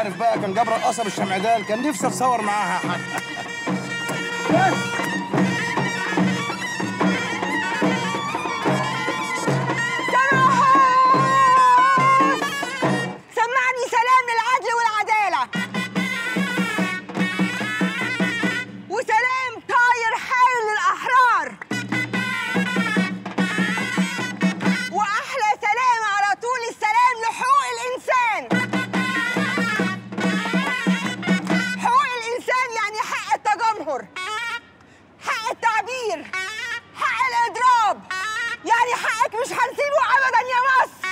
عارف بقى كان جبر القصب الشمعدان كان نفسي اتصور معاها يا حاج. سماحة سمعني سلام للعدل والعدالة وسلام طاير حايل للأحرار وأحلى سلام على طول السلام لحقوق الإنسان. حق التعبير، حق الإضراب، يعني حقك مش هنسيبه أبداً يا مصر.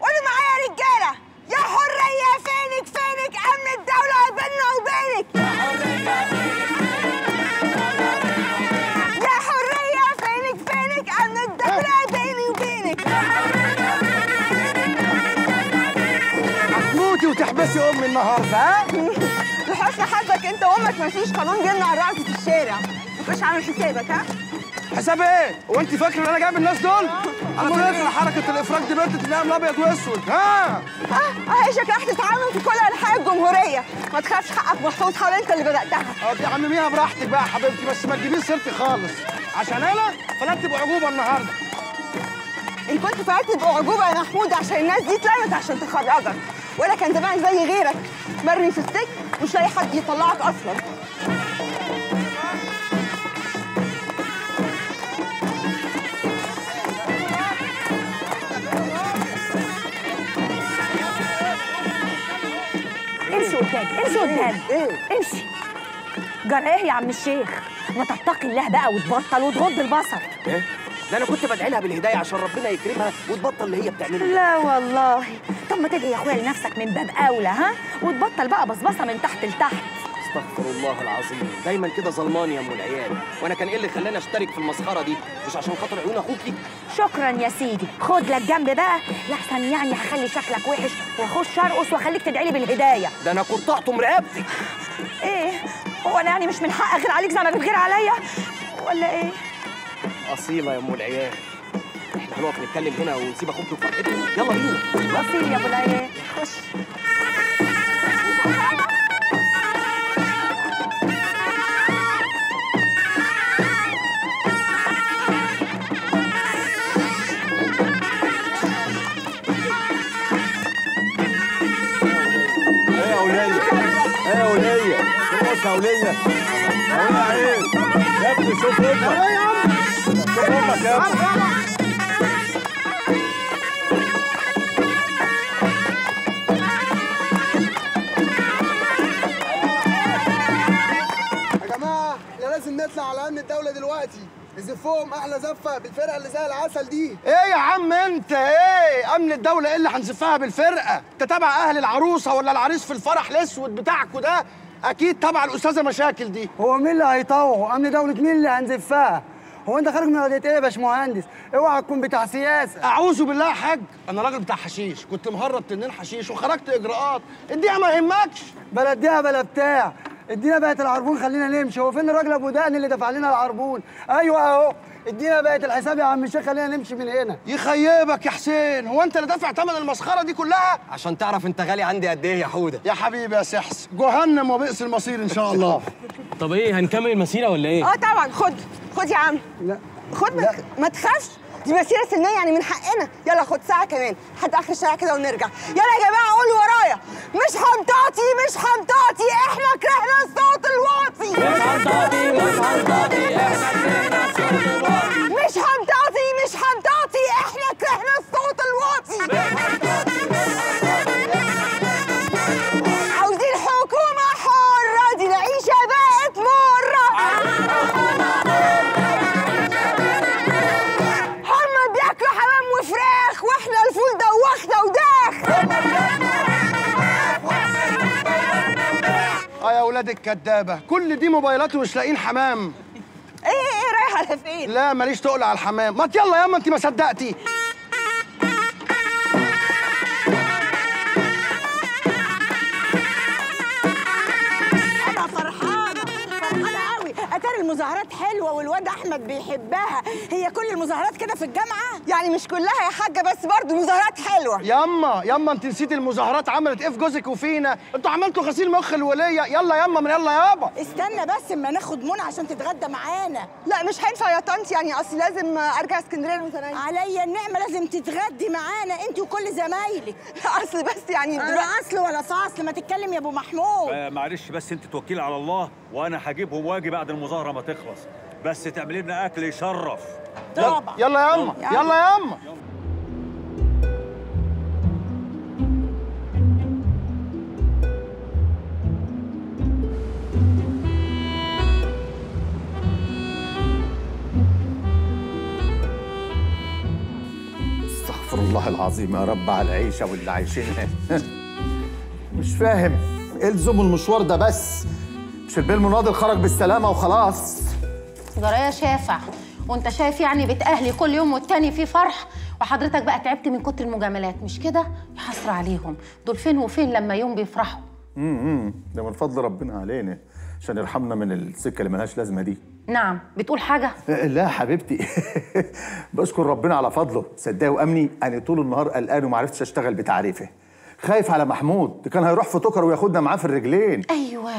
قولوا معايا يا رجالة، يا حرية فينك فينك أمن الدولة بيننا وبينك. يا حرية فينك فينك أمن الدولة بيني وبينك. هتموتي وتحبسي أمي النهارده ها؟ لحسن حظك أنت وأمك مفيش قانون جبنا على الرقص في الشارع. مش عامل حسابك ها؟ حساب ايه؟ وانت فاكره ان انا جايب الناس دول؟ انا فاكره حركه الافراج دي بنت تنام ابيض واسود ها؟ اه شكلك راح تتعامل في كل انحاء الجمهوريه، ما تخافش حقك محطوط حوالي انت اللي بداتها. تعمميها براحتك بقى يا حبيبتي بس ما تجيبيش سيرتي خالص، عشان انا فلتت بعجوبه النهارده. ان كنت فلتت بعجوبه يا محمود عشان الناس دي اتلمت عشان تخرجك، ولا كان زمانك زي غيرك مرمي في السجن مش لاقي حد يطلعك اصلا. امشي قدام امشي جرى ايه يا عم الشيخ؟ ما تتقي الله بقى وتبطل وتغض البصر. ايه؟ ده انا كنت بدعي لها بالهدايه عشان ربنا يكرمها وتبطل اللي هي بتعمله. لا والله، طب ما تدعي يا اخويا لنفسك من باب اولى ها؟ وتبطل بقى بصبصه من تحت لتحت. استغفر الله العظيم، دايما كده ظلمان يا ام العيال، وانا كان ايه اللي خلاني اشترك في المسخره دي؟ مش عشان خاطر عيون اخوكي؟ شكرا يا سيدي، خد لك جنب بقى لحسن يعني هخلي شكلك وحش واخش ارقص واخليك تدعي لي بالهدايه. ده انا قطعت مرقبتي. ايه؟ هو انا يعني مش من حق اغير عليك زي ما بتغير عليا؟ ولا ايه؟ اصيله يا ام العيال. احنا هنقف نتكلم هنا ونسيب اخوك وفرحته، يلا بينا. اصيل يا ابو العيال، خش. هوليه هوليه عين يا ابني شوف امك شوف امك يا ابني. يا جماعه احنا لازم نطلع على امن الدوله دلوقتي نزفهم احلى زفه بالفرقه اللي زي العسل دي. ايه يا عم انت ايه؟ امن الدوله ايه اللي هنزفها بالفرقه؟ انت تبع اهل العروسه ولا العريس في الفرح الاسود بتاعكوا ده؟ أكيد طبعا الأستاذة مشاكل دي. هو مين اللي هيطوعه؟ أمن دولة مين اللي هنزفها؟ هو أنت خارج من وضعية إيه يا باشمهندس؟ أوعى تكون بتاع سياسة. أعوذ بالله يا حاج، أنا راجل بتاع حشيش، كنت مهرب تنين حشيش وخرجت إجراءات، إديها ما يهمكش. بلا إديها بلا بتاع، إدينا بقت العربون خلينا نمشي، هو فين الراجل أبو دقن اللي دفع لنا العربون؟ أيوه أهو، إدينا بقت الحساب يا عم الشيخ خلينا نمشي من هنا. يخيبك يا حسين، هو أنت اللي دافع تمن المسخرة دي كلها؟ عشان تعرف أنت غالي عندي قد إيه يا حودة. يا حبيبي يا سحس، جهنم وبئس المصير إن شاء الله. طب إيه هنكمل المسيرة ولا إيه؟ أه طبعا خد يا عم. لا خد لا. ما تخافش، دي مسيرة سلمية يعني من حقنا، يلا خد ساعة كمان لحد آخر الشارع كده ونرجع. يلا يا جماعة قولوا ورايا، مش هنطاطي مش هنطاطي، إحنا كرهنا الصوت الواطي. مش هنطاطي مش هنطاطي، إحنا كرهنا الصوت الواطي. مش هنطاطي مش هنطاطي، إحنا كرهنا الصوت الواطي. عاوزين حكومة حرة، دي العيشة بقت مرة. يا اولاد الكدابه كل دي موبايلات ومش لاقيين حمام. ايه رايحه على فين؟ لا ماليش تقل على الحمام. ما يلا ياما انت ما صدقتي. انا فرحانه قوي، اتاري المظاهرات حلوه والواد احمد بيحبها. هي كل المظاهرات كده في الجامعه؟ يعني مش كلها يا حاجه، بس برضه مظاهرات حلوه. ياما ياما انت نسيتي المظاهرات عملت ايه في جوزك وفينا؟ انتوا عملتوا غسيل مخ الوليه. يلا ياما من يلا يابا. استنى بس اما ناخد منى عشان تتغدى معانا. لا مش هينفع يا طنطي، يعني اصل لازم ارجع اسكندريه المتنين. عليا النعمه، لازم تتغدي معانا انت وكل زمايلك. لا اصل بس يعني لا اصل ولا صاصل، ما تتكلم يا ابو محمود. معلش بس انت توكيل على الله وانا هجيبهم واجي بعد المظاهره ما تخلص، بس تعملي لنا اكل يشرف. طبعا يلا ياما يلا ياما. استغفر الله العظيم يا رب على العيشه واللي عايشينها. مش فاهم الزم المشوار ده، بس مش البيه المناضل خرج بالسلامه وخلاص. جرايه شافع وانت شايف يعني بيت اهلي كل يوم والتاني فيه فرح، وحضرتك بقى تعبت من كتر المجاملات، مش كده؟ يا حسره عليهم، دول فين وفين لما يوم بيفرحوا. ده من فضل ربنا علينا عشان يرحمنا من السكه اللي ملهاش لازمه دي. نعم بتقول حاجه؟ لا حبيبتي. بشكر ربنا على فضله، صدقني وامني انا طول النهار قلقان وما عرفتش اشتغل بتعريفه. خايف على محمود، كان هيروح في توكر وياخدنا معاه في الرجلين. ايوه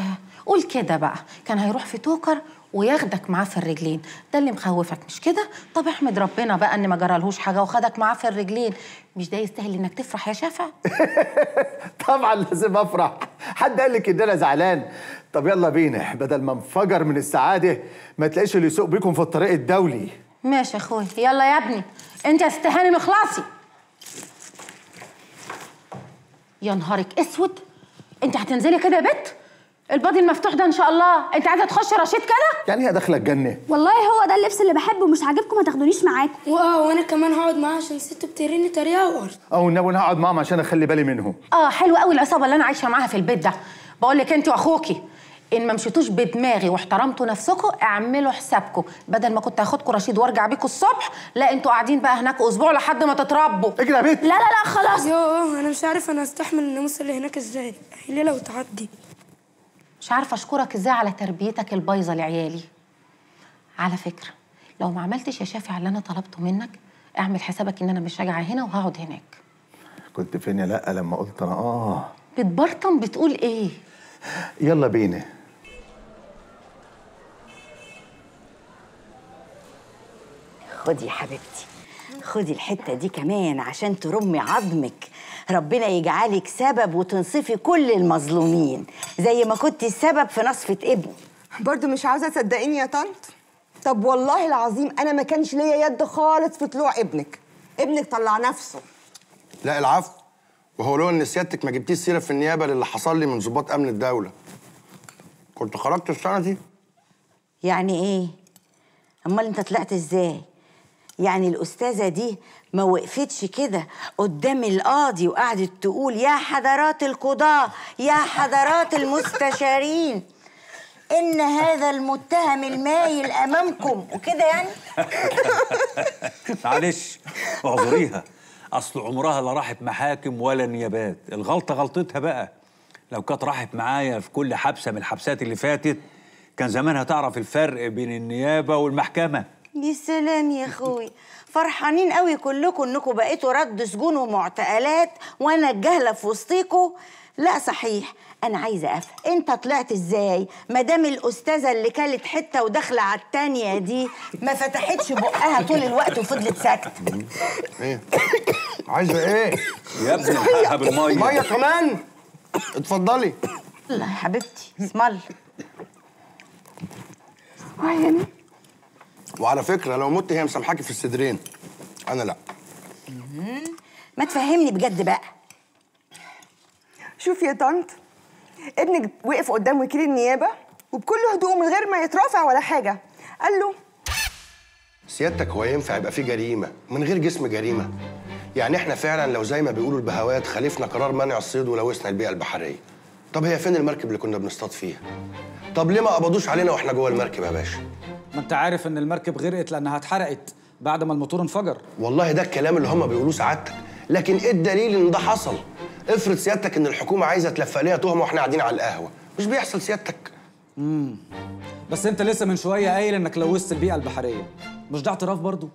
قول كده بقى، كان هيروح في توكر وياخدك معاه في الرجلين، ده اللي مخوفك مش كده؟ طب احمد ربنا بقى ان ما جرالهوش حاجه وخدك معاه في الرجلين، مش ده يستاهل انك تفرح يا شفا؟ طبعا لازم افرح، حد قال لك ان انا زعلان؟ طب يلا بينا بدل ما انفجر من السعاده ما تلاقيش اللي يسوق بيكم في الطريق الدولي. ماشي يا اخويا، يلا يا ابني انت تستهاني مخلصي. يا نهارك اسود، انت هتنزلي كده يا بت؟ الباضي المفتوح ده ان شاء الله انت عايزه تخش رشيد كده؟ يعني هي داخله الجنه. والله هو ده اللبس اللي بحبه، مش عاجبكم ما تاخدونيش معاكم. وانا كمان هقعد معاها عشان ست بتريني طريقه وقرف. والنبي انا هقعد معاهم عشان اخلي بالي منهم. حلو قوي العصابه اللي انا عايشه معاها في البيت ده. بقول لك انت واخوكي ان ما مشيتوش بدماغي واحترمتوا نفسكم اعملوا حسابكم، بدل ما كنت هاخدكم رشيد وارجع بيكم الصبح، لا انتوا قاعدين بقى هناك اسبوع لحد ما تتربوا. اجري يا بنت. لا لا لا خلاص. انا مش عارف انا استحمل الناموس اللي هناك ازاي، ليله وتعدي. مش عارفه اشكرك ازاي على تربيتك البايظه لعيالي. على فكره لو ما عملتش يا شافع اللي انا طلبته منك اعمل حسابك ان انا مش راجعه هنا وهقعد هناك. كنت فين يا لا لما قلت انا بتبرطم بتقول ايه؟ يلا بينا. خدي يا حبيبتي، خدي الحته دي كمان عشان ترمي عظمك، ربنا يجعلك سبب وتنصفي كل المظلومين زي ما كنتي السبب في نصفة ابني. برضه مش عاوزه تصدقيني يا طنط. طب والله العظيم انا ما كانش ليا يد خالص في طلوع ابنك. ابنك طلع نفسه. لا العفو، وهو لولا ان سيادتك ما جبتيش سيره في النيابه للي حصل لي من ضباط امن الدوله كنت خرجت السنه دي. يعني ايه؟ امال انت طلعت ازاي؟ يعني الأستاذة دي ما وقفتش كده قدام القاضي وقعدت تقول يا حضرات القضاة يا حضرات المستشارين إن هذا المتهم المايل أمامكم وكده يعني؟ معلش اعذريها، أصل عمرها لا راحت محاكم ولا نيابات، الغلطة غلطتها بقى. لو كانت راحت معايا في كل حبسة من الحبسات اللي فاتت كان زمانها تعرف الفرق بين النيابة والمحكمة. يا سلام يا اخوي، فرحانين قوي كلكم انكم بقيتوا رد سجون ومعتقلات وانا الجهله في وسطيكم. لا صحيح انا عايزه افهم انت طلعت ازاي ما دام الاستاذه اللي كلت حته وداخله على الثانيه دي ما فتحتش بقها طول الوقت وفضلت ساكته. ايه عايزه ايه يا ابني؟ الحقها بالميه. ميه كمان؟ اتفضلي. يلا يا حبيبتي اسمعي. اسمعي. وعلى فكرة لو مت هي مسامحاكي في الصدرين، أنا لأ. ما تفهمني بجد بقى. شوف يا طنط، ابنك وقف قدام وكيل النيابة وبكل هدوء من غير ما يترافع ولا حاجة، قال له سيادتك هو ينفع يبقى فيه جريمة من غير جسم جريمة؟ يعني إحنا فعلا لو زي ما بيقولوا البهوات خالفنا قرار منع الصيد ولوثنا البيئة البحرية، طب هي فين المركب اللي كنا بنصطاد فيها؟ طب ليه ما قبضوش علينا وإحنا جوه المركب يا باشا؟ ما انت عارف ان المركب غرقت لانها اتحرقت بعد ما الموتور انفجر. والله ده الكلام اللي هم بيقولوه سعادتك، لكن ايه الدليل ان ده حصل؟ افرض سيادتك ان الحكومه عايزه تلفق ليها تهمه واحنا قاعدين على القهوه، مش بيحصل سيادتك؟ بس انت لسه من شويه قايل انك لوثت البيئه البحريه، مش ده اعتراف برضه؟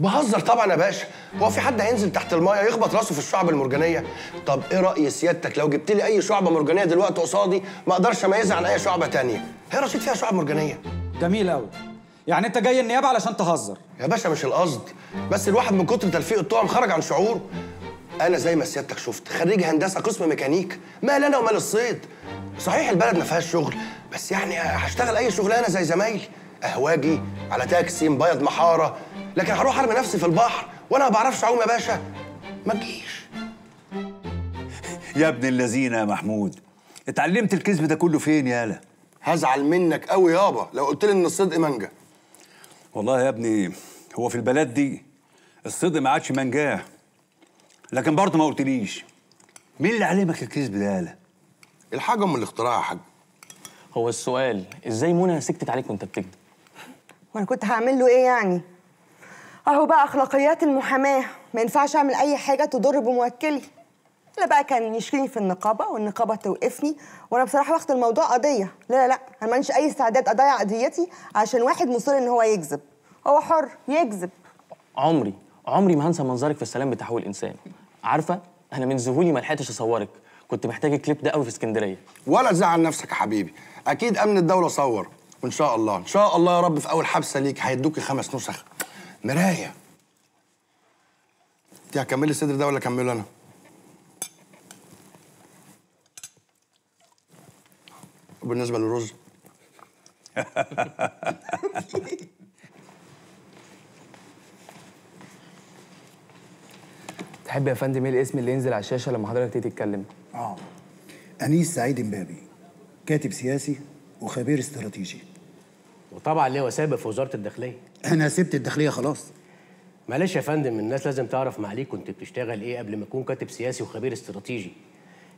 بهزر طبعا يا باشا، هو في حد هينزل تحت المايه يخبط راسه في الشعب المرجانيه؟ طب ايه راي سيادتك لو جبت لي اي شعبه مرجانيه دلوقتي قصادي ما اقدرش اميزها عن اي شعبه ثانيه، هي رشيد فيها شعب مرجانيه. جميل قوي، يعني انت جاي النيابه علشان تهزر؟ يا باشا مش القصد، بس الواحد من كتر تلفيق التهم خرج عن شعوره. انا زي ما سيادتك شفت خريج هندسه قسم ميكانيك، مال انا ومال الصيد. صحيح البلد ما فيهاش شغل، بس يعني هشتغل اي شغلانه زي زمايلي، اهواجي على تاكسي مبيض محاره، لكن هروح ارمي نفسي في البحر وانا ما بعرفش اعوم يا باشا ما تجيش. يا ابن اللذينه يا محمود، اتعلمت الكذب ده كله فين يالا؟ هزعل منك قوي يابا لو قلت لي ان الصدق منجا. والله يا ابني هو في البلد دي الصدق ما عادش منجاه، لكن برضه ما قلتليش مين اللي علمك الكذب ده يالا؟ الحاجه ام الاختراع يا حاج. هو السؤال ازاي منى سكتت عليك وانت بتكذب؟ وانا كنت هعمل له ايه يعني؟ اهو بقى اخلاقيات المحاماه، ما ينفعش اعمل اي حاجه تضر بموكلي. لا بقى كان يشكيني في النقابه والنقابه توقفني، وانا بصراحه واخد الموضوع قضيه. لا لا لا، انا ماليش اي استعداد اضيع قضيتي عشان واحد مصر ان هو يكذب، هو حر يكذب. عمري ما هنسى منظرك في السلام بتاع حقوق الانسان. عارفه انا من ذهولي ما لحقتش اصورك، كنت محتاج الكليب ده قوي في اسكندريه. ولا تزعل نفسك يا حبيبي، اكيد امن الدوله صور، وان شاء الله ان شاء الله يا رب في اول حبسه ليك هيدوكي 5 نسخ مرايه. انت هتكملي الصدر ده ولا اكمله انا؟ وبالنسبه للرز تحب يا فندم ايه الاسم اللي ينزل على الشاشه لما حضرتك تيجي تتكلم؟ انيس سعيد امبابي، كاتب سياسي وخبير استراتيجي، وطبعا ليه سابق في وزاره الداخليه. انا سبت الداخليه خلاص. معلش يا فندم، الناس لازم تعرف معاليك كنت بتشتغل ايه قبل ما تكون كاتب سياسي وخبير استراتيجي،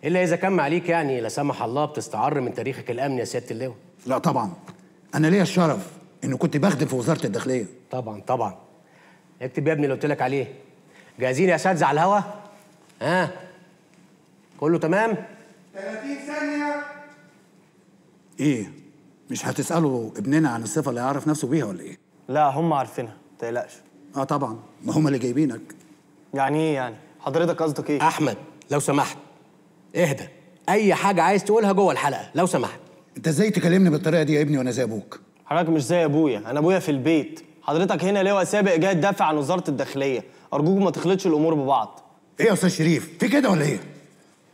الا اذا كان معاليك يعني لا سمح الله بتستعر من تاريخك الامني يا سياده اللواء. لا طبعا، انا ليا الشرف انه كنت بخدم في وزاره الداخليه. طبعا طبعا. اكتب يا ابني اللي قلت لك عليه. جاهزين يا اساتذه على الهوا؟ ها كله تمام؟ 30 ثانيه. ايه مش هتسالوا ابننا عن الصفه اللي يعرف نفسه بيها ولا ايه؟ لا هم عارفينها ما تقلقش. طبعا، ما هم اللي جايبينك. يعني ايه يعني؟ حضرتك قصدك ايه؟ احمد لو سمحت اهدى، اي حاجه عايز تقولها جوه الحلقه لو سمحت. انت ازاي تكلمني بالطريقه دي يا ابني وانا زي ابوك؟ حضرتك مش زي ابويا، انا ابويا في البيت. حضرتك هنا لواء سابق جاي تدافع عن وزاره الداخليه، ارجوك ما تخلطش الامور ببعض. ايه يا استاذ شريف في كده ولا ايه؟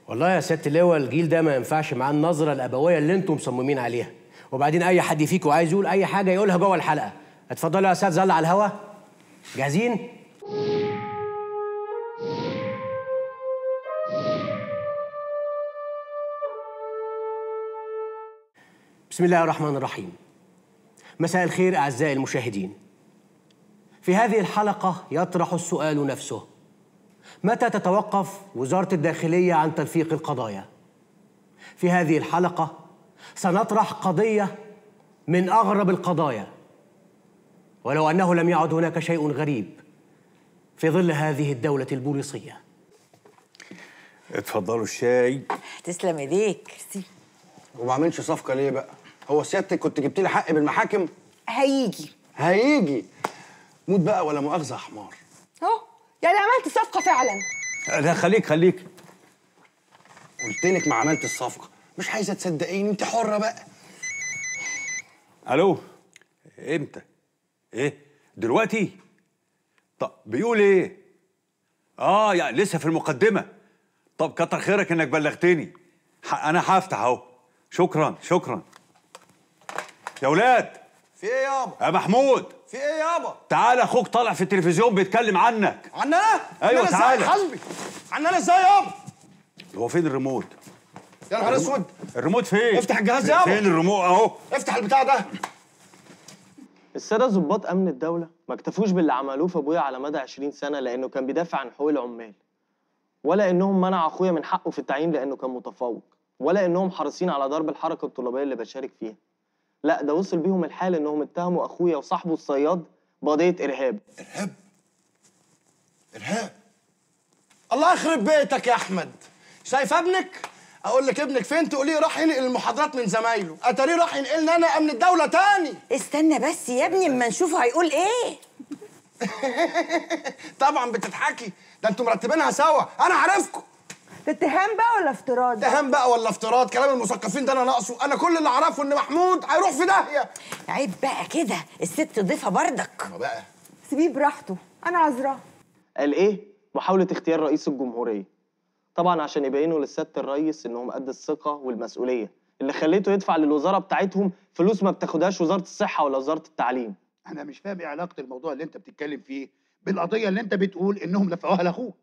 والله يا سياده اللواء الجيل ده ما ينفعش معاه النظره الابويه اللي انتم مصممين عليها، وبعدين اي حد فيكم عايز يقول اي حاجه يقولها جوه الحلقه. اتفضلوا يا اساتذه على الهوا. جاهزين؟ بسم الله الرحمن الرحيم. مساء الخير اعزائي المشاهدين. في هذه الحلقه يطرح السؤال نفسه: متى تتوقف وزارة الداخلية عن تلفيق القضايا؟ في هذه الحلقة سنطرح قضية من أغرب القضايا، ولو أنه لم يعد هناك شيء غريب في ظل هذه الدولة البوليسية. اتفضلوا الشاي. تسلم ايديك. وما بعملش صفقة ليه بقى؟ هو سيادتك كنت جبت لي حق بالمحاكم؟ هيجي موت بقى ولا مؤاخذة حمار. يعني عملت صفقة فعلا؟ لا خليك قلتلك ما عملت الصفقة، مش عايزة تصدقيني، انت حرة بقى. الو امتى؟ ايه دلوقتي؟ طب بيقول ايه؟ يعني لسه في المقدمة. طب كتر خيرك انك بلغتني، انا هفتح اهو. شكرا يا ولاد. في ايه يابا؟ يا محمود في ايه يابا؟ تعالى اخوك طالع في التلفزيون بيتكلم عنك. عن انا؟ ايوه تعالى. عن انا ازاي يابا؟ هو فين الريموت؟ يا نهار اسود، الريموت فين؟ افتح الجهاز يابا. فين الريموت؟ اهو افتح البتاع ده. الساده ضباط امن الدوله ما اكتفوش باللي عملوه في ابويا على مدى 20 سنه لانه كان بيدافع عن حقوق العمال، ولا انهم منعوا اخويا من حقه في التعيين لانه كان متفوق، ولا انهم حريصين على ضرب الحركه الطلابيه اللي بشارك فيها. لا ده وصل بيهم الحال انهم اتهموا اخويا وصاحبه الصياد بقضيه ارهاب. ارهاب؟ الله يخرب بيتك يا احمد. شايف ابنك؟ اقول لك ابنك فين تقوليه راح ينقل المحاضرات من زمايله، اتاريه راح ينقلنا انا امن الدوله تاني. استنى بس يا ابني اما نشوفه هيقول ايه. طبعا بتضحكي، ده انتوا مرتبينها سوا، انا عارفكم. ده اتهام بقى ولا افتراض؟ اتهام بقى ولا افتراض؟ كلام المثقفين ده انا ناقصه، انا كل اللي اعرفه ان محمود هيروح في داهيه. عيب بقى كده، الست ضيفه بردك. ما بقى سيبيه براحته، انا عذراه. قال ايه؟ محاوله اختيار رئيس الجمهوريه. طبعا عشان يبينوا للسياده الرئيس انهم قد الثقه والمسؤوليه، اللي خليته يدفع للوزاره بتاعتهم فلوس ما بتاخدهاش وزاره الصحه ولا وزاره التعليم. انا مش فاهم ايه علاقه الموضوع اللي انت بتتكلم فيه بالقضيه اللي انت بتقول انهم دفعوها لاخوك.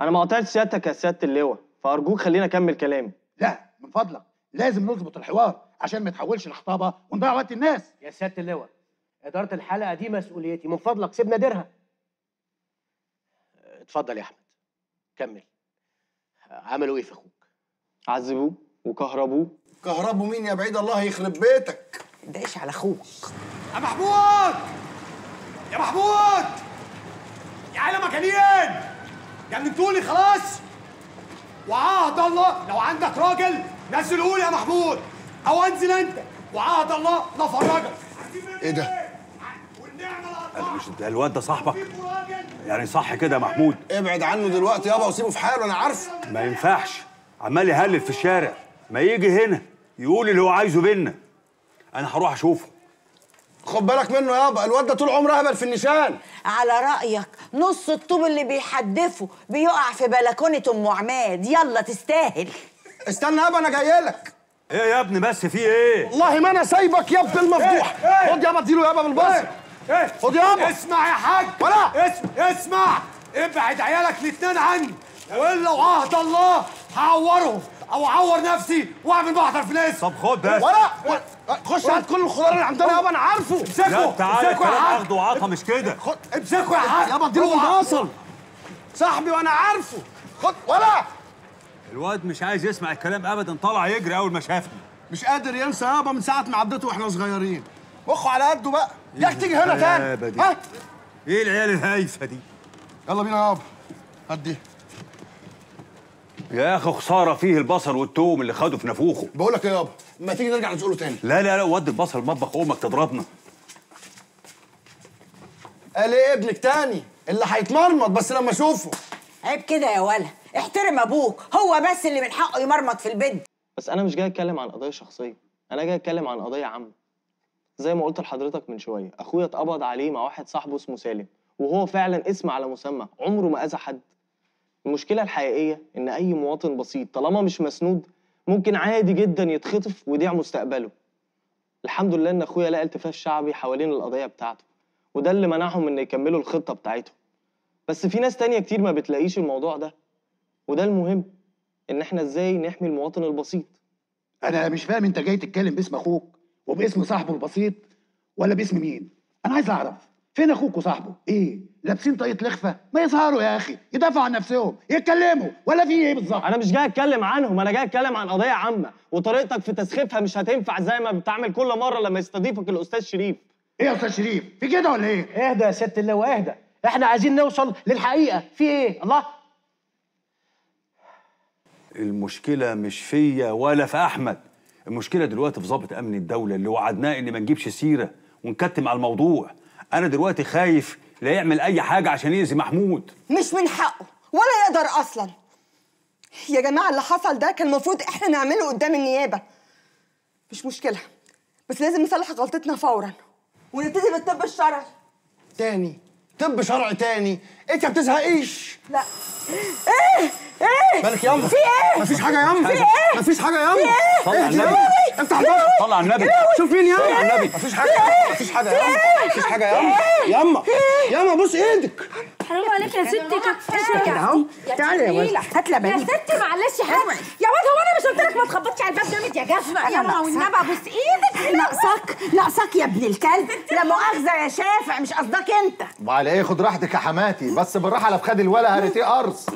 انا ما قطعتش سيادتك يا سياده اللواء، فارجوك خلينا اكمل كلامي. لا من فضلك لازم نظبط الحوار عشان ما يتحولش لحطابه ونضيع وقت الناس. يا سياده اللواء اداره الحلقه دي مسؤوليتي، من فضلك سيبنا ديرها. اتفضل يا احمد كمل. عملوا ايه في اخوك؟ عذبوه وكهربوه. كهربوا مين يا بعيد الله يخرب بيتك؟ ما تضايقش على اخوك. يا محمود يا محمود يا عالم مكانيين، يعني انتوا لي خلاص وعهد الله، لو عندك راجل نزله لي يا محمود او انزل انت، وعهد الله نفرجك. ايه ده؟ مش انت الواد ده صاحبك؟ يعني صح كده يا محمود؟ ابعد عنه دلوقتي يابا وسيبه في حاله، انا عارفه. ما ينفعش، عمال يهلل في الشارع، ما يجي هنا يقول اللي هو عايزه بينا. انا هروح اشوفه. خد بالك منه يابا، الواد ده طول عمره اهبل في النشان. على رايك نص الطوب اللي بيحدفه بيقع في بلكونه ام عماد، يلا تستاهل. استنى يابا انا جايلك. ايه يا ابني بس في ايه؟ والله ما انا سايبك يا ابن المفضوح. خد يابا اديله يابا بالبصر. خد يابا. اسمع يا حاج ولا اسمع، ابعد عيالك الاثنين عني، والا وعهد الله هعورهم او اعور نفسي واعمل محضر في ناس. طب خد بس ولا خش هات كل الخضار اللي عندنا يابا انا عارفه. امسكوا امسكوا يا حاج، اخد وعطى مش كده. امسكوا يا حاج يابا اديله بالبصر، صاحبي وانا عارفه. خد ولا الواد مش عايز يسمع الكلام ابدا، طلع يجري اول ما شافني. مش قادر ينسى يابا من ساعه ما عدته واحنا صغيرين. مخه على قده بقى، ياك تيجي هنا تاني. ها؟ ايه العيال الهايفه دي؟ يلا بينا يابا هات دي. يا اخي خساره فيه البصل والتوم اللي خدوا في نافوخه. بقول لك ايه يابا، ما تيجي نرجع نسأله تاني. لا لا لا، ودي البصل مطبخ امك تضربنا. قال ايه ابنك تاني؟ اللي هيتمرمط بس لما اشوفه. عيب كده يا ولا، احترم ابوك، هو بس اللي من حقه يمرمط في البيت. بس انا مش جاي اتكلم عن قضيه شخصيه، انا جاي اتكلم عن قضيه عامه. زي ما قلت لحضرتك من شويه، اخويا اتقبض عليه مع واحد صاحبه اسمه سالم، وهو فعلا اسم على مسمى، عمره ما اذى حد. المشكله الحقيقيه ان اي مواطن بسيط طالما مش مسنود ممكن عادي جدا يتخطف ويضيع مستقبله. الحمد لله ان اخويا لقى التفاف شعبي حوالين القضيه بتاعته، وده اللي منعهم ان يكملوا الخطه بتاعتهم. بس في ناس تانيه كتير ما بتلاقيش الموضوع ده، وده المهم، ان احنا ازاي نحمي المواطن البسيط. انا مش فاهم انت جاي تتكلم باسم اخوك وباسم صاحبه البسيط ولا باسم مين؟ أنا عايز أعرف فين أخوك وصاحبه؟ إيه؟ لابسين طاقية لخفة؟ ما يظهروا يا أخي، يدافعوا عن نفسهم، يتكلموا، ولا في إيه بالظبط؟ أنا مش جاي أتكلم عنهم، أنا جاي أتكلم عن قضية عامة، وطريقتك في تسخيفها مش هتنفع زي ما بتعمل كل مرة لما يستضيفك الأستاذ شريف. إيه يا أستاذ شريف؟ في كده ولا إيه؟ إهدى يا سيادة اللواء إهدى، إحنا عايزين نوصل للحقيقة، في إيه؟ الله؟ المشكلة مش فيا ولا في أحمد. المشكلة دلوقتي في ضابط أمن الدولة اللي وعدناه إن ما نجيبش سيرة ونكتم على الموضوع. أنا دلوقتي خايف لا يعمل أي حاجة عشان يأذي محمود. مش من حقه ولا يقدر أصلاً. يا جماعة اللي حصل ده كان المفروض إحنا نعمله قدام النيابة. مش مشكلة، بس لازم نصلح غلطتنا فوراً ونبتدي بالطب الشرعي. تاني؟ طب شرعي تاني؟ أنت ما بتزهقيش؟ لا. إيه؟ ايه؟ مالك ياما؟ في ايه؟ مفيش حاجة ياما. في ايه؟ مفيش حاجة ياما. في ايه؟ اهدي ياما. افتح بقى. طلع النبي. شوف مين ياما. طلع النبي. مفيش حاجة ياما. مفيش حاجة ياما. مفيش حاجة ياما. ياما. ياما بوس ايدك. حرام عليك يا ستي، كفاية كده اهو. تعالي يا واد. هات لباني. يا ستي معلش يا حاج. يا واد هو أنا مش قلت لك ما تخبطش على الباب جامد يا جزمة؟ يا ما والنبي أبوس ايدك. ناقصك ناقصك يا ابن الكلب. لا مؤاخذة يا شافع، مش قصدك أنت. وعلى إيه؟ خد راحتك يا حماتي، بس بالراحة لا في خد الولا هرتيه أرز.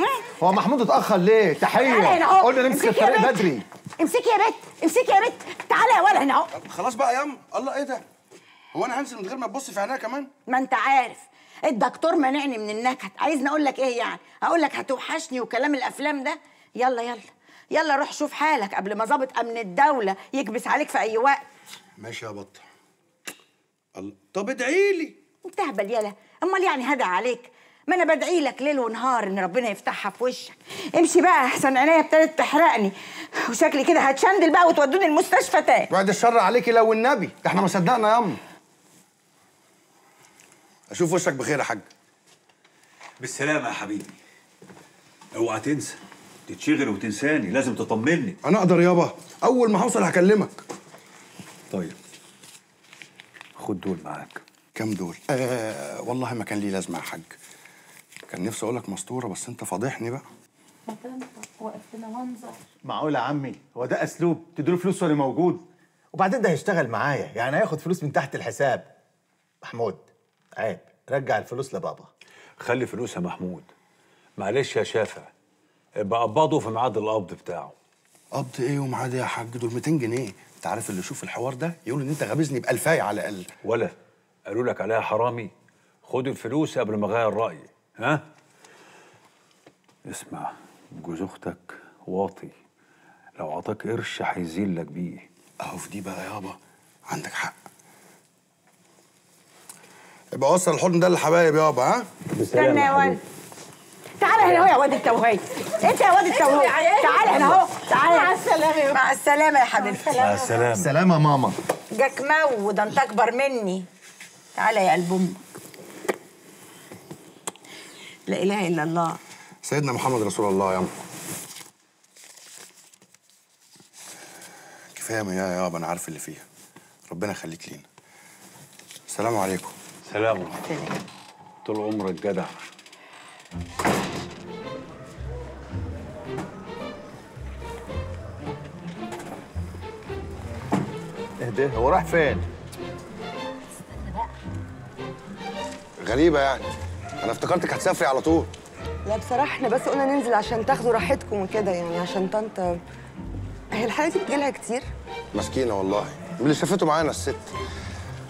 هو محمود اتأخر ليه؟ تحية. قلنا نمسك الطريق بدري. امسكي يا بت، امسكي يا بت. تعالى يا ولا هنا اهو. خلاص بقى يا الله. ايه ده؟ هو انا هنزل من غير ما تبص في عينيا كمان؟ ما انت عارف الدكتور منعني من النكت، عايزني اقول لك ايه يعني؟ هقول لك هتوحشني وكلام الافلام ده. يلا يلا يلا روح شوف حالك قبل ما ضابط امن الدولة يكبس عليك في اي وقت. ماشي يا بطة. طب ادعي لي. بتهبل يالا. امال يعني هدى عليك؟ ما انا بدعي لك ليل ونهار ان ربنا يفتحها في وشك. امشي بقى احسن، عينيا ابتدت تحرقني وشكلي كده هتشندل بقى وتودوني المستشفى تاني. بعد الشر عليكي لو النبي، ده احنا ما صدقنا يا امي. اشوف وشك بخير يا حاج. بالسلامه يا حبيبي. اوعى تنسى تتشغل وتنساني، لازم تطمني. انا اقدر يابا، اول ما هوصل هكلمك. طيب خد دول معاك. كم دول؟ والله ما كان لي لازمه يا حاج، كان نفسي اقول لك مستوره بس انت فاضحني بقى. واقف لنا منظر. معقول يا عمي هو ده اسلوب تديله فلوس ولا موجود؟ وبعدين ده هيشتغل معايا، يعني هياخد فلوس من تحت الحساب. محمود عيب، رجع الفلوس لبابا. خلي فلوس يا محمود، معلش يا شافع بقبضه في ميعاد القبض بتاعه. قبض ايه وميعاد يا حاج؟ دول 200 جنيه، انت عارف اللي يشوف الحوار ده يقول ان انت غابزني بألفاية على الاقل. ولا قالوا لك عليها حرامي؟ خد الفلوس قبل ما اغير رايي. ها؟ اسمع، جوز اختك واطي، لو عطاك قرش هيزيل لك بيه. اهو في دي بقى يابا، عندك حق. يبقى وصل الحضن ده للحبايب يابا. ها؟ استنى يا ولد. تعالى هنا اهو يا واد التوهيد، انت يا واد التوهيد، تعالى هنا اهو، تعالى. مع السلامة. مع السلامة يا حبيبتي. مع السلامة. سلامة ماما. جاك مو ده انت اكبر مني. تعالى يا قلب امك. لا اله الا الله. سيدنا محمد رسول الله يا امي. كفايه يا يابا، انا عارف اللي فيها. ربنا يخليك لينا. السلام عليكم. سلام عليكم. طول عمرك جدع. اهدى، هو راح فين؟ استنى بقى. غريبة يعني، أنا افتكرتك هتسافري على طول. لا بصراحة احنا بس قلنا ننزل عشان تاخدوا راحتكم وكده، يعني عشان طنطا هي الحالة دي بتجيلها كتير. مسكينة والله، من اللي شافته معانا الست.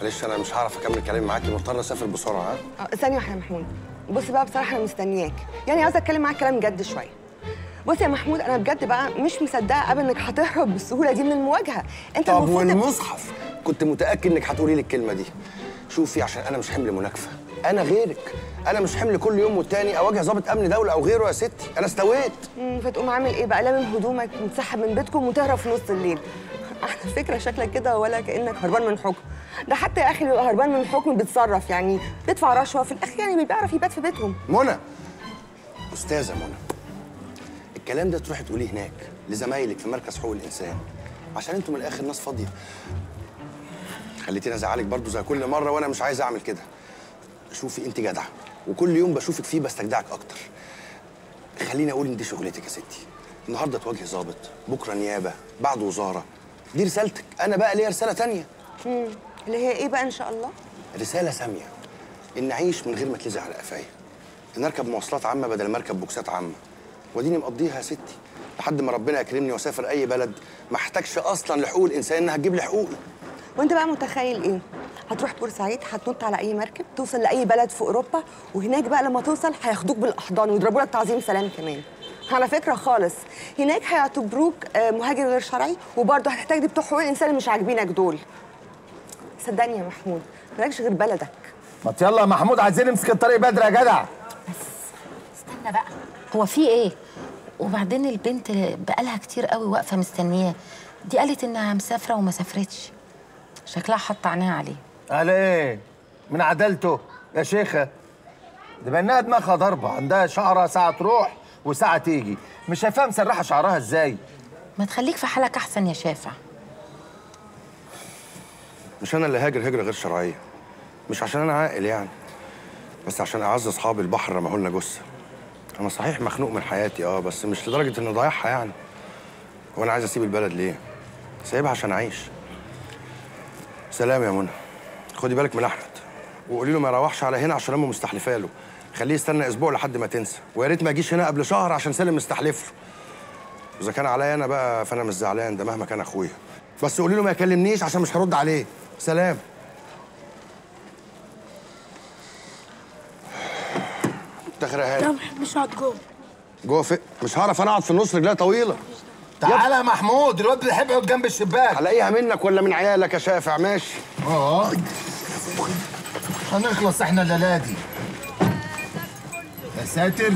معلش أنا مش هعرف أكمل كلامي معاكي، مضطر أسافر بسرعة. ها؟ ثانية واحدة يا محمود. بص بقى بصراحة أنا مستنياك، يعني عاوزة أتكلم معاك كلام جد شوية. بص يا محمود أنا بجد بقى مش مصدقة أبدا إنك هتهرب بالسهولة دي من المواجهة، أنت طب والمصحف؟ كنت متأكد إنك هتقولي لي الكلمة دي. شوفي عشان أنا مش حمل مناكفة، أنا غيرك، أنا مش حمل كل يوم والتاني أواجه ضابط أمن دولة أو غيره يا ستي، أنا استويت. فتقوم عامل إيه بقى؟ لامم هدومك وتسحب من بيتكم وتهرب في نص الليل. على فكرة شكلك كده ولا كأنك هربان من حكم، ده حتى يا اخي اللي بيبقى هربان من الحكم بيتصرف، يعني بيدفع رشوه في الاخر، يعني بيعرف يبات في بيتهم. منى استاذه منى، الكلام ده تروحي تقوليه هناك لزمايلك في مركز حقوق الانسان، عشان انتم من الاخر ناس فاضيه. خليتيني ازعلك برضو زي كل مره وانا مش عايز اعمل كده. شوفي انت جدعه وكل يوم بشوفك فيه بستجدعك اكتر. خليني اقول ان دي شغلتك يا ستي، النهارده تواجهي ظابط، بكره نيابه، بعد وزاره، دي رسالتك. انا بقى ليا رساله ثانيه. اللي هي ايه بقى ان شاء الله؟ رساله ساميه، ان اعيش من غير ما اتلزق على قفايا، ان اركب مواصلات عامه بدل ما اركب بوكسات عامه، واديني مقضيها يا ستي لحد ما ربنا يكرمني واسافر اي بلد ما احتاجش اصلا لحقوق الانسان انها تجيب لي حقوقي. وانت بقى متخيل ايه؟ هتروح بورسعيد، هتنط على اي مركب، توصل لاي بلد في اوروبا، وهناك بقى لما توصل هياخدوك بالاحضان ويضربوا لك تعظيم سلام كمان. على فكره خالص هناك هيعتبروك مهاجر غير شرعي، وبرضه هتحتاج دي بتوع حقوق الانسان اللي مش عاجبينك دول. صدقني يا محمود مالكش غير بلدك. ما يلا يا محمود، عايزين نمسك الطريق بدري يا جدع. بس استنى بقى، هو في ايه؟ وبعدين البنت بقالها كتير قوي واقفه مستنياه، دي قالت انها مسافره وما سافرتش، شكلها حاطه عينيها عليه. قال ايه؟ من عدالته يا شيخه، دي بانها دماغها ضربه، عندها شعره ساعه تروح وساعه تيجي، مش شايفاها مسرحه شعرها ازاي؟ ما تخليك في حالك احسن يا شافع. مش أنا اللي هاجر هجرة غير شرعية، مش عشان أنا عاقل يعني، بس عشان أعز أصحابي البحر رماهولنا جثة. أنا صحيح مخنوق من حياتي بس مش لدرجة إني ضايعها يعني. هو أنا عايز أسيب البلد ليه؟ سايبها عشان أعيش. سلام يا منى، خدي بالك من أحمد وقولي له ما يروحش على هنا عشان أمه مستحلفة له، خليه يستنى أسبوع لحد ما تنسى، ويا ريت ما أجيش هنا قبل شهر عشان سالم مستحلف له. إذا كان عليا أنا بقى فأنا مش زعلان، ده مهما كان أخويا، بس قولي له ما يكلمنيش عشان مش هرد عليه. سلام. افتخر يا هاني. لا ما بحبش اقعد جوه. جوه فين؟ مش هعرف انا اقعد في النص، رجليا طويله. تعالى يا محمود، الواد بيحب يقعد جنب الشباك. هلاقيها منك ولا من عيالك يا شافع؟ ماشي. هنخلص احنا الليله دي. يا ساتر.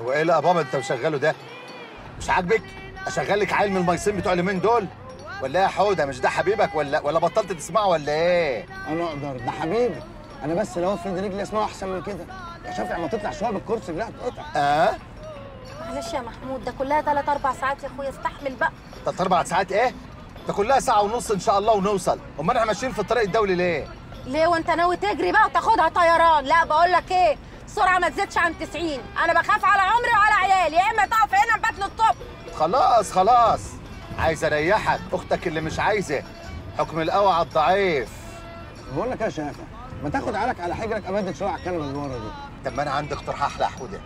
هو ايه لا بابا انت مشغله ده؟ مش عاجبك؟ اشغل لك عيل من الميصين بتوع اليمين دول؟ ولا يا حوده مش ده حبيبك ولا بطلت تسمعه ولا ايه؟ انا اقدر ده حبيبي، انا بس لو افرد رجلي اسمعه احسن من كده. يا شافع ما تطلع شويه بالكرسي لا تقطع. معلش يا محمود ده كلها 3-4 ساعات يا اخويا استحمل بقى. 3-4 ساعات ايه؟ ده كلها ساعه ونص ان شاء الله ونوصل، امال احنا ماشيين في الطريق الدولي ليه؟ ليه وانت ناوي تجري بقى وتاخدها طيران؟ لا بقول لك ايه؟ السرعه ما تزيدش عن 90، انا بخاف على عمري وعلى عيالي، يا اما تقف هنا نبات له الطب. خلاص عايز اريحك، اختك اللي مش عايزه، حكم القوي على الضعيف. بقول لك يا شيخه ما تاخد عقلك على حجرك ابدا شويه على الكنبه اللي ورا دي. طب ما انا عندي اقتراح احلى يا حوده،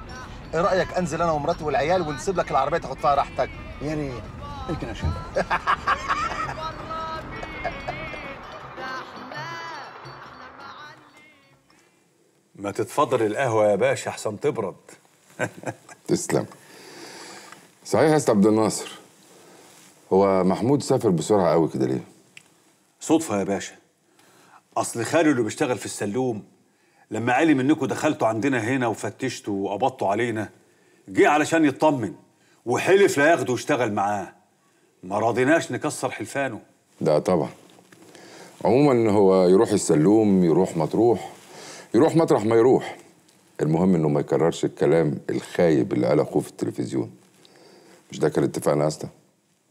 ايه رايك انزل انا ومراتي والعيال ونسيب لك العربيه تاخد فيها راحتك؟ يا ريت يمكن يا شيخه. ما تتفضل القهوه يا باشا احسن تبرد. تسلم. صحيح يا استاذ عبد الناصر، هو محمود سافر بسرعه قوي كده ليه؟ صدفه يا باشا، اصل خاله اللي بيشتغل في السلوم لما علم انكم دخلتوا عندنا هنا وفتشتوا وقبضتوا علينا جه علشان يطمن وحلف لا ياخده واشتغل معاه، ما راضيناش نكسر حلفانه. ده طبعا. عموما هو يروح السلوم يروح مطروح ما يروح، المهم انه ما يكررش الكلام الخايب اللي قال اخوه في التلفزيون. مش ده كان اتفقنا يا اسطى؟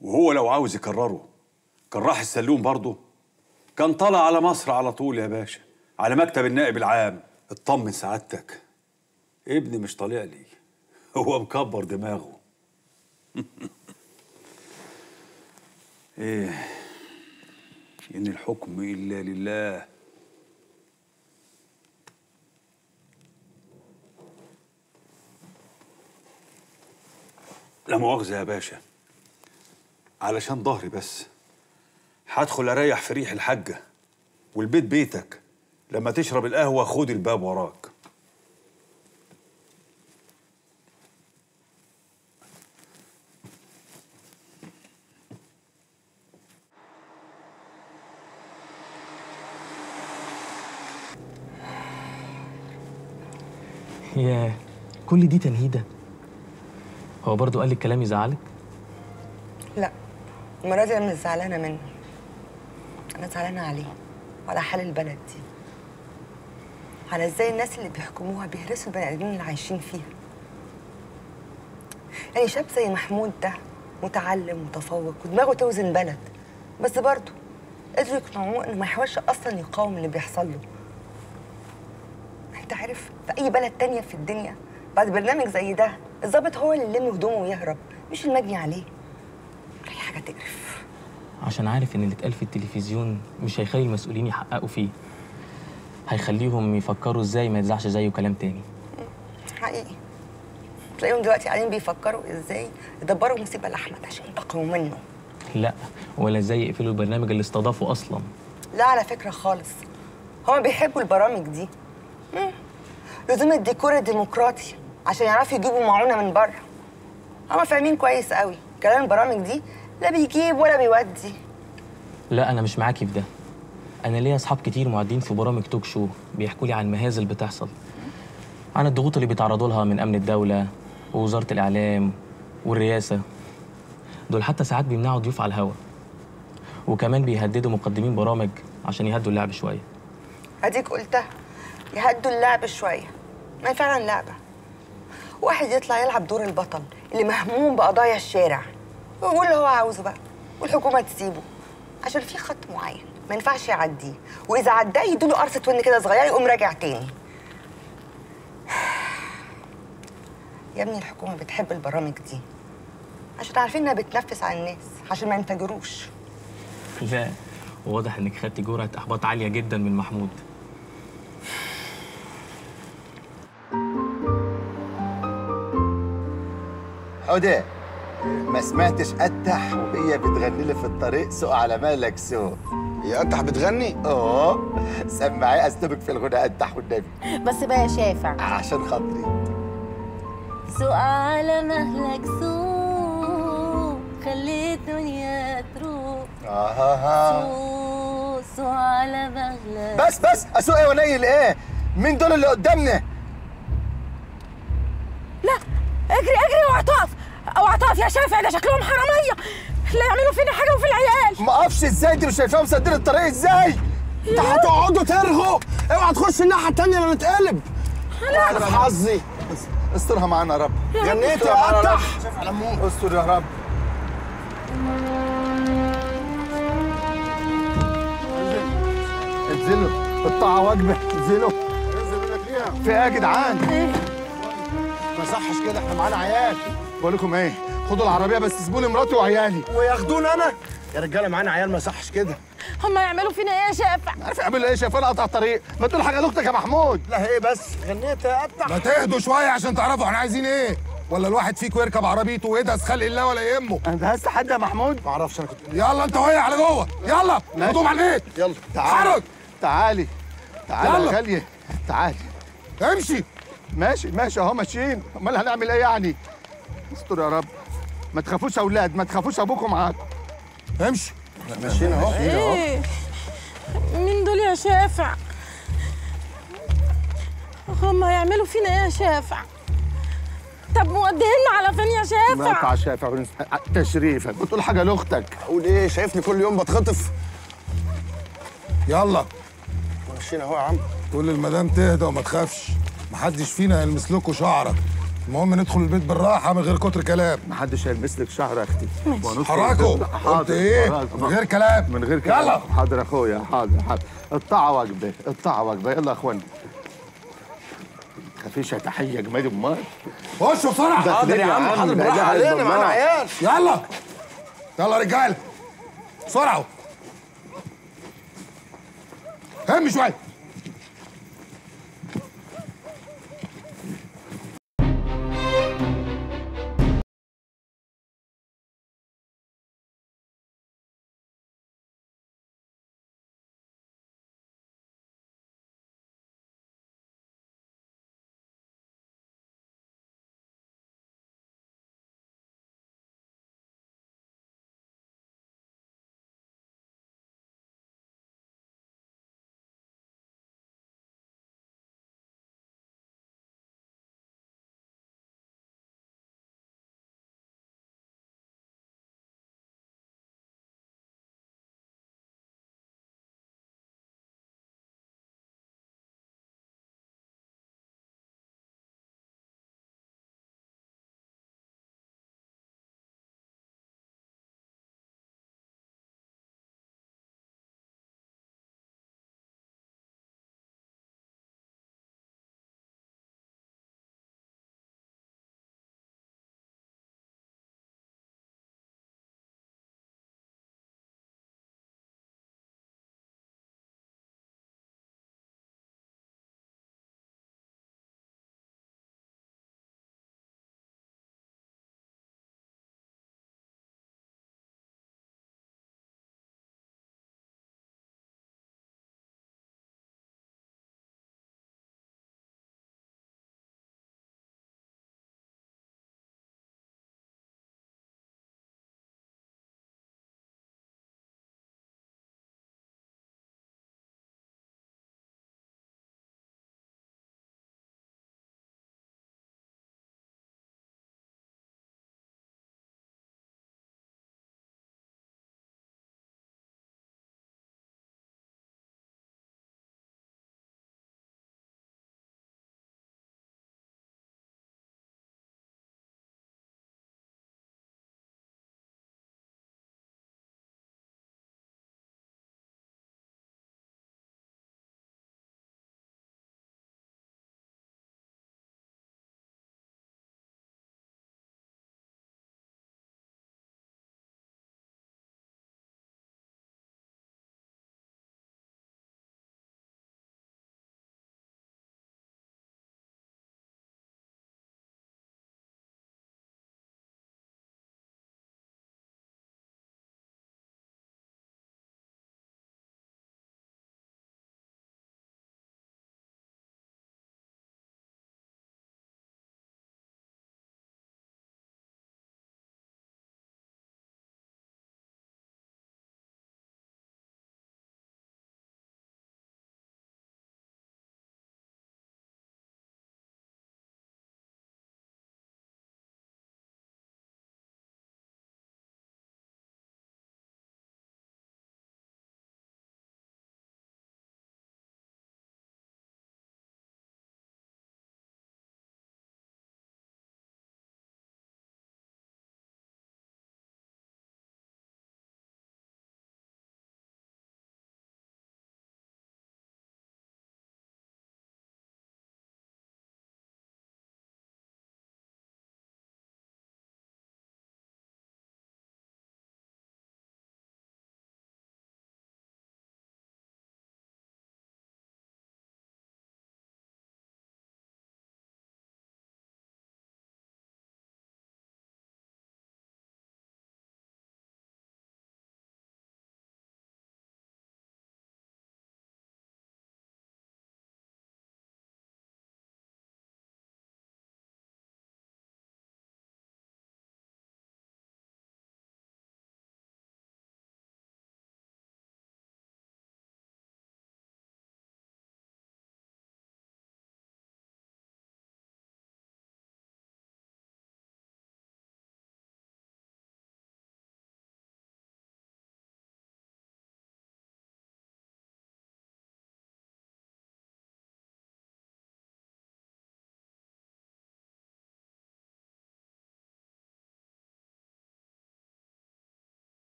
وهو لو عاوز يكرره كان راح السلوم برضه، كان طالع على مصر على طول يا باشا على مكتب النائب العام. اطمن سعادتك، ابني مش طالع لي، هو مكبر دماغه. ايه ان الحكم الا لله. لا مؤاخذة يا باشا، علشان ظهري بس هدخل اريح في ريح الحاجة، والبيت بيتك، لما تشرب القهوة خد الباب وراك. ياه كل دي تنهيدة؟ هو برضه قال لك كلام يزعلك؟ لا المرة دي انا مش زعلانة منه، انا زعلانة عليه وعلى حال البلد دي، على ازاي الناس اللي بيحكموها بيهرسوا البني ادمين اللي عايشين فيها. يعني شاب زي محمود ده متعلم متفوق ودماغه توزن بلد، بس برضه قدروا يقنعوه انه ما يحاولش اصلا يقاوم اللي بيحصل له. انت عارف في اي بلد تانية في الدنيا بعد برنامج زي ده الظابط هو اللي يلم هدومه ويهرب، مش المجني عليه. اي حاجه تقرف، عشان عارف ان اللي اتقال في التلفزيون مش هيخلي المسؤولين يحققوا فيه، هيخليهم يفكروا ازاي ما يتزعش زيه كلام تاني. حقيقي تلاقيهم دلوقتي قاعدين بيفكروا ازاي يدبروا المصيبه لاحمد عشان ينتقموا منه. لا ولا ازاي يقفلوا البرنامج اللي استضافه اصلا. لا على فكره خالص، هما بيحبوا البرامج دي، لزوم الديكور الديمقراطي عشان يعرفوا يجيبوا معونه من بره. هما فاهمين كويس قوي كلام البرامج دي، لا بيجيب ولا بيودي. لا انا مش معاكي في ده، انا ليا اصحاب كتير معدين في برامج توك شو بيحكوا لي عن المهازل اللي بتحصل، عن الضغوط اللي بيتعرضوا لها من امن الدوله ووزاره الاعلام والرئاسه. دول حتى ساعات بيمنعوا ضيوف على الهوا، وكمان بيهددوا مقدمين برامج عشان يهدوا اللعب شويه. اديك قلتها، يهدوا اللعب شويه، ما هي فعلا لعبه. واحد يطلع يلعب دور البطل اللي مهموم بقضايا الشارع ويقول اللي هو عاوزه بقى، والحكومه تسيبه عشان في خط معين ما ينفعش يعديه، واذا عداه يدوا له قرصه ون كده صغيره يقوم راجع تاني. يا ابني الحكومه بتحب البرامج دي عشان عارفين انها بتنفس على الناس عشان ما ينفجروش. لا واضح انك خدتي جرعه احباط عاليه جدا من محمود. عودة ما سمعتش أتح وهي بتغني لي في الطريق سوق على مالك سوق. هي أتح بتغني؟ اه سمعي أسلوبك في الغنى أتح والنبي. بس بقى يا شافع عشان خاطري سوق على مالك سوق خليت دنيا تروق سوسوا على بغلة. بس اسوق ايه ونيل ايه؟ مين دول اللي قدامنا؟ لا اجري اوعى تقف يا شافع، ده شكلهم حراميه، لا يعملوا فينا حاجه وفي العيال. ما اقفش ازاي؟ انت مش شايفاهم مسدين الطريق ازاي؟ انت هتقعدوا ترغوا، اوعى تخش الناحيه الثانيه لما نتقلب. انا حظي، استرها معانا يا رب. جنيت يا قطح، استر يا رب. انزلوا الطاعه واجبه، انزلوا. في ايه يا جدعان؟ ما صحش كده، احنا معانا عيال. بقول لكم ايه، خدوا العربيه بس سيبوا لي مراتي وعيالي. وياخدوني انا؟ يا رجاله معانا عيال، ما صحش كده. هم يعملوا فينا ايه يا شافع؟ عارف يعملوا ايه يا شافع؟ انا قطع طريق، ما تقول حاجه لاختك يا محمود. لا ايه بس؟ غنيت يا قطع. ما تهدوا شويه عشان تعرفوا احنا عايزين ايه؟ ولا الواحد فيكم يركب عربيته ويدهس خلق الله ولا يهمه. انا دهست حد يا محمود؟ ما اعرفش، انا كنت يلا انت وهي على جوه، يلا خدوهم على البيت. يلا تعالي تعالي تعالي يا غاليه، تعالي امشي. ماشي ماشي اهو ماشيين، امال هنعمل ايه يعني؟ استر يا رب. ما تخافوش يا اولاد، ما تخافوش، ابوكم معاكم. امشي ماشيين اهو. ايه مين دول يا شافع؟ هم هيعملوا فينا ايه يا شافع؟ طب مودينا على فين يا شافع؟ مقطع شافع تشريفك، بتقول حاجه لاختك؟ اقول ايه؟ شايفني كل يوم بتخطف؟ يلا ماشيين اهو يا عم. تقول للمدام تهدى وما تخافش، محدش فينا هيلمس لكم شعرك، المهم ندخل البيت بالراحه من غير كتر كلام. محدش هيلمس لك شعر يا اختي. حركوا انت ايه؟ من غير كلام، من غير كلام. يلا حاضر اخويا، حاضر. الطاعه واجبه، الطاعه واجبه. يلا يا اخوانا، ما تخافيش يا تحيه يا جماعه. امال خشوا بسرعه. حاضر يا عم، حاضر، بالراحه علينا، معانا عيال. يلا يلا رجاله بسرعه، هم شويه.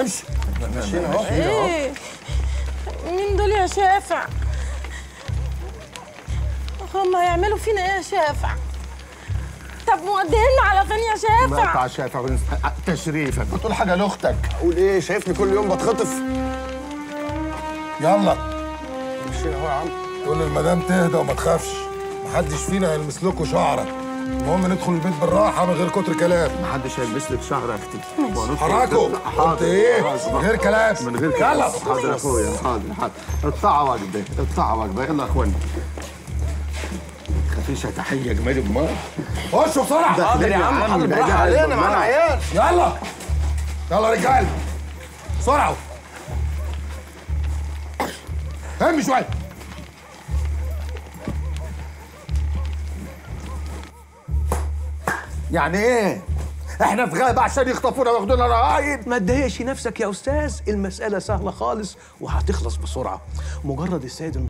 امشي. ماشيين اهو. ايه؟ مين دول يا شافع؟ هم هيعملوا فينا ايه يا شافع؟ طب مودينا على فين يا شافع؟ بقى يا شافع تشريفك. بتقول حاجه لاختك؟ اقول ايه؟ شايفني كل يوم بتخطف. يلا ماشيين اهو يا عم. تقول للمدام تهدى وما تخافش، محدش فينا هيلمس لكم شعرك. المهم ندخل البيت بالراحه من غير كتر كلام. محدش هيلبس لك شعر يا اختي. حركوا. حاضر. ايه؟ من غير كلام. من غير كلام. يلا حاضر يا اخويا. حاضر. اطلعوا وجبه. يلا يا اخوانا. مفيش تحيه يا جماعه بمره. خشوا بسرعه. حاضر يا عم. حاضر براحه علينا، معانا عيال. يلا. يا رجاله. بسرعه. همي شويه. يعني ايه؟ احنا في غابه عشان يخطفونا وياخدونا رقايب؟ ما تضايقش نفسك يا استاذ، المساله سهله خالص وهتخلص بسرعه، مجرد السيد